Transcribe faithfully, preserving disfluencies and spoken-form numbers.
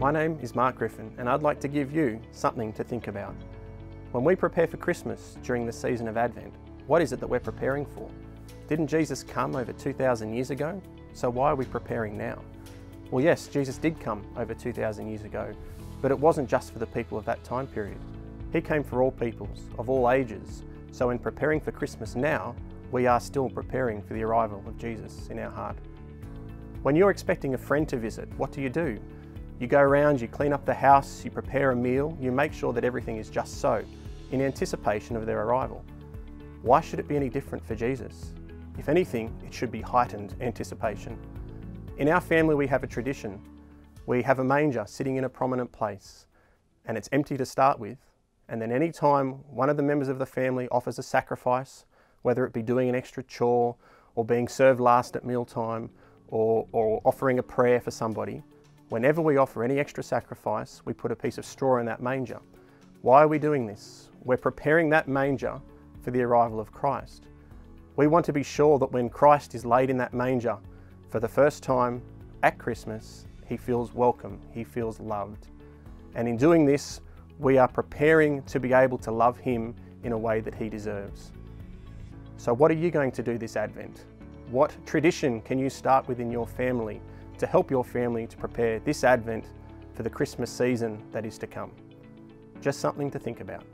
My name is Mark Griffin, and I'd like to give you something to think about. When we prepare for Christmas during the season of Advent, what is it that we're preparing for? Didn't Jesus come over two thousand years ago? So why are we preparing now? Well, yes, Jesus did come over two thousand years ago, but it wasn't just for the people of that time period. He came for all peoples, of all ages. So in preparing for Christmas now, we are still preparing for the arrival of Jesus in our heart. When you're expecting a friend to visit, what do you do? You go around, you clean up the house, you prepare a meal, you make sure that everything is just so, in anticipation of their arrival. Why should it be any different for Jesus? If anything, it should be heightened anticipation. In our family, we have a tradition. We have a manger sitting in a prominent place, and it's empty to start with. And then any time one of the members of the family offers a sacrifice, whether it be doing an extra chore, or being served last at mealtime, or, or offering a prayer for somebody, whenever we offer any extra sacrifice, we put a piece of straw in that manger. Why are we doing this? We're preparing that manger for the arrival of Christ. We want to be sure that when Christ is laid in that manger for the first time at Christmas, he feels welcome, he feels loved. And in doing this, we are preparing to be able to love him in a way that he deserves. So what are you going to do this Advent? What tradition can you start within your family to help your family to prepare this Advent for the Christmas season that is to come? Just something to think about.